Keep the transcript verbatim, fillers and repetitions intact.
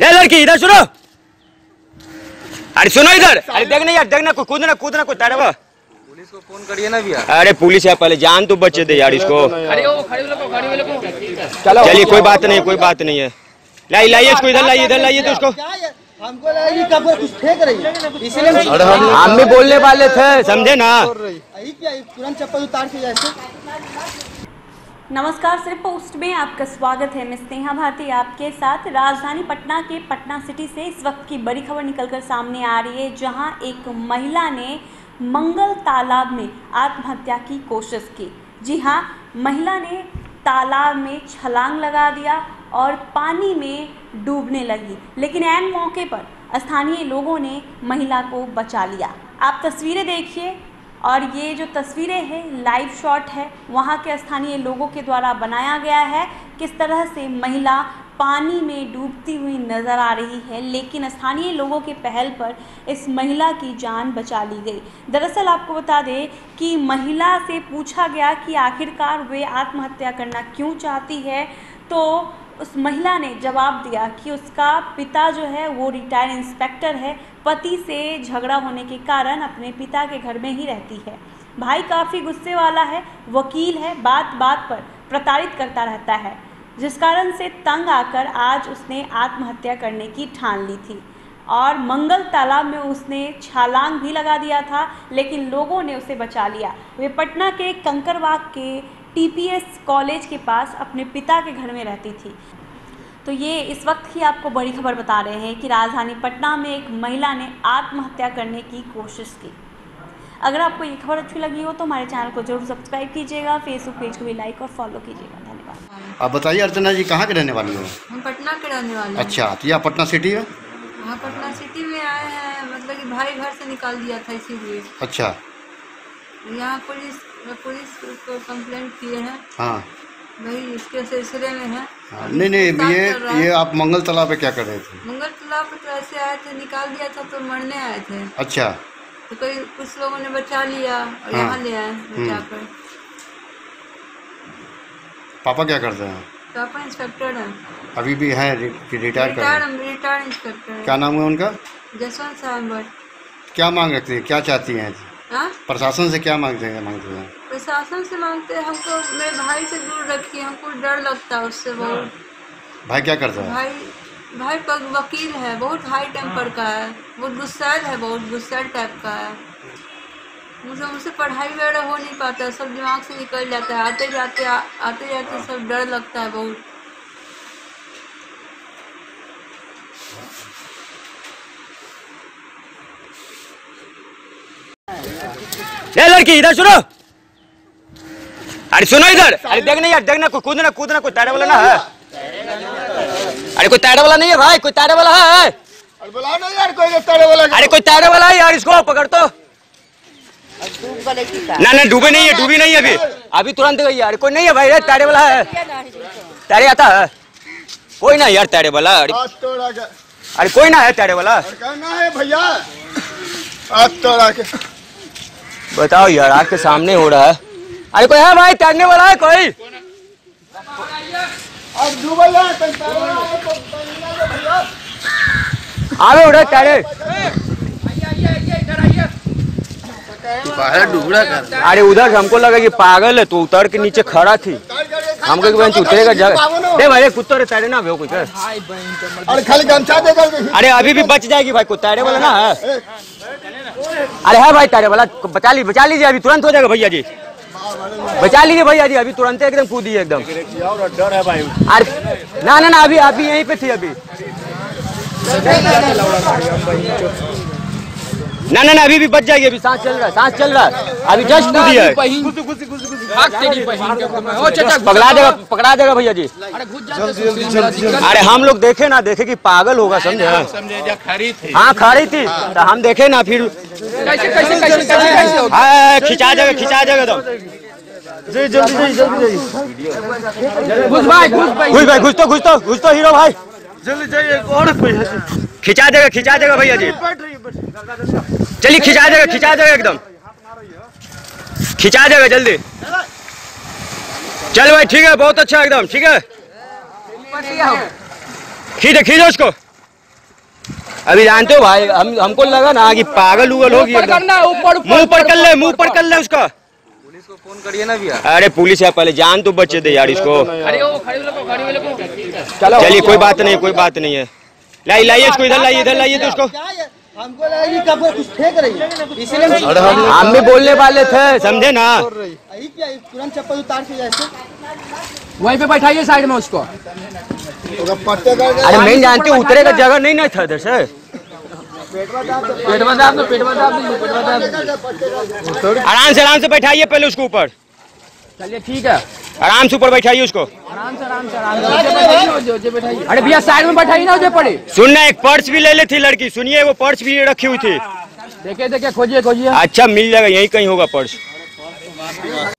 ले लड़की इधर सुनो, अरे सुनो इधर, अरे देखना यार, देखना कोई कूदना कूदना कोई ताड़ा, पुलिस को फोन करिए ना भैया। अरे पुलिस यार पहले जान तो बचे दे यार इसको। अरे वो खड़े वाले को, खड़े वाले को। चलिए कोई बात नहीं, कोई बात नहीं है, लाई लाइए इसको, इधर लाइए, इधर लाइए तो इसको। हमको लगा कि कुछ फेंक रही है, इसीलिए हम भी बोलने वाले थे, समझे ना। तुरंत चप्पल उतार के जाए। नमस्कार, सिर्फ पोस्ट में आपका स्वागत है। मैं स्नेहा भारती आपके साथ। राजधानी पटना के पटना सिटी से इस वक्त की बड़ी खबर निकलकर सामने आ रही है, जहां एक महिला ने मंगल तालाब में आत्महत्या की कोशिश की। जी हां, महिला ने तालाब में छलांग लगा दिया और पानी में डूबने लगी, लेकिन ऐन मौके पर स्थानीय लोगों ने महिला को बचा लिया। आप तस्वीरें देखिए, और ये जो तस्वीरें हैं लाइव शॉट है, वहाँ के स्थानीय लोगों के द्वारा बनाया गया है। किस तरह से महिला पानी में डूबती हुई नज़र आ रही है, लेकिन स्थानीय लोगों के पहल पर इस महिला की जान बचा ली गई। दरअसल आपको बता दें कि महिला से पूछा गया कि आखिरकार वे आत्महत्या करना क्यों चाहती है, तो उस महिला ने जवाब दिया कि उसका पिता जो है वो रिटायर्ड इंस्पेक्टर है, पति से झगड़ा होने के कारण अपने पिता के घर में ही रहती है, भाई काफ़ी गुस्से वाला है, वकील है, बात बात पर प्रताड़ित करता रहता है, जिस कारण से तंग आकर आज उसने आत्महत्या करने की ठान ली थी। और मंगल तालाब में उसने छलांग भी लगा दिया था, लेकिन लोगों ने उसे बचा लिया। वे पटना के कंकड़बाग के टीपीएस कॉलेज के पास अपने पिता के घर में रहती थी। तो ये इस वक्त की आपको बड़ी खबर बता रहे हैं कि राजधानी पटना में एक महिला ने आत्महत्या करने की कोशिश की। अगर आपको ये खबर अच्छी लगी हो तो हमारे चैनल को जरूर सब्सक्राइब कीजिएगा, फेसबुक पेज को भी लाइक और फॉलो कीजिएगा। धन्यवाद। आप बताइए अर्चना जी, कहाँ के रहने वाली हो? हम पटना के रहने वाले। अच्छा, तो यहाँ पटना सिटी में? हाँ, पटना सिटी में आए हैं, मतलब कि भाई घर से निकाल दिया था इसीलिए। अच्छा, यहाँ पुलिस पुलिस को कंप्लेंट किए हैं। हाँ, वही इसके सिलसिले में है। हाँ, नहीं नहीं, ये ये आप मंगल तालाब पे क्या कर रहे थे? मंगल तालाब पे ऐसे आए थे, निकाल दिया था तो मरने आए थे। अच्छा, तो कई कुछ लोगों ने बचा लिया और हाँ, यहाँ ले आए बचा कर। पापा क्या करते हैं? पापा इंस्पेक्टर हैं। अभी भी हैं? Retire retire inspector. क्या नाम है उनका? जसवंत साहब। क्या मांग रखते हैं, क्या चाहती हैं? हाँ? प्रशासन से क्या मांगते हैं? मांगते हैं प्रशासन से मांगते हैं हमको मेरे भाई से दूर रखिए, हमको डर लगता है उससे बहुत। भाई क्या करता है? भाई भाई पग वकील है, बहुत हाई टेम्पर का है, बहुत गुस्सैल है, बहुत गुस्सैल टाइप का है। मुझे मुझसे पढ़ाई वगैरह हो नहीं पाता, सब दिमाग से निकल जाता है, आते जाते आ, आते जाते सब डर लगता है बहुत। ये लड़की इधर सुनो, अरे सुनो इधर, अरे देखना यार, देखना कोई कूदना कूदना कोई ताड़े वाला ना है। अरे कोई ताड़े वाला नहीं है भाई, कोई ताड़े वाला है। अरे बुलाओ ना यार, कोई ताड़े वाला। अरे कोई ताड़े वाला है यार, इसको पकड़ तो। ना ना, डूबे नहीं है, डूबी नहीं है अभी, अभी तुरंत गई यार। कोई नहीं है भाई, ताड़े वाला है, ताड़े आता है। कोई ना यार ताड़े वाला, अरे कोई ना है ताड़े वाला भैया। बताओ यार, आग के सामने हो रहा है। अरे कोई है भाई, तैरने वाला है कोई। आवे उड़ा तैरे, अरे उधर हमको लगा कि पागल है तो उतर के नीचे खड़ा थी, हमको कि उतरेगा नहीं भाई, कुत्ते तैरे ना कुछ। अरे अभी भी बच जाएगी भाई, कुछ तैरे वाला ना है। अरे है भाई तारे वाला, बचा ली बचा लीजिए, अभी तुरंत हो जाएगा भैया जी, बचा लीजिए भैया जी, अभी तुरंत एकदम कूदिए एकदम। अरे ना ना ना, अभी आप यहीं पे थी अभी। ना ना ना, अभी भी बच जाएगी, अभी सांस चल रहा है, सांस चल रहा है, अभी जस्ट कूदी है। पकड़ा देगा, पकड़ा देगा भैया जी। अरे हम लोग देखे ना, देखे कि पागल होगा, समझे? हाँ खड़ी थी तो हम देखे ना, फिर खिंचा जाएगा, खिंचा जाएगा तो। जी जल्दी जल्दी, घुस भाई घुस भाई, घुस तो घुस तो घुस तो हीरो भाई, जल्दी जाइए, और भैया जी खिंचा देगा, खिंचा देगा भैया जी, चलिए खिंचा देगा, खिंचा देगा एकदम, खिंचा देगा जल्दी। चल भाई ठीक है, बहुत अच्छा एकदम, ठीक है, खींचो खींचो उसको। अभी जानते हो भाई, हम हमको लगा ना कि पागल उगल हो गया, मुँह पर कर ले, मुँह पर कर ले उसका। पुलिस को फोन करिए ना भैया। अरे पुलिस है, पहले जान तो बचे दे यार इसको। चलिए कोई बात नहीं, कोई बात नहीं है, लाइए लाइए इसको, इधर लाइए, इधर लाइए तो उसको। हमको लगा कि कुछ फेंक रही है, इसीलिए हम भी बोलने वाले थे, समझे ना। तुरंत चप्पल उतार के जाए, वहीं पे बैठाइए साइड में उसको। अरे मैं जानती हूँ उतरे का जगह नहीं ना था इधर से। आराम से आराम से बैठाइए पहले उसको ऊपर। चलिए ठीक है, आराम से ऊपर बैठाइए उसको, आराम से आराम से आराम से बैठाइए। अरे भैया साइड में बैठाइए ना, उसे पड़े। सुनना, एक पर्स भी ले ली थी लड़की, सुनिए वो पर्स भी रखी हुई थी। देखिए देखिए, खोजिए खोजिए। अच्छा मिल जाएगा, यही कहीं होगा पर्स।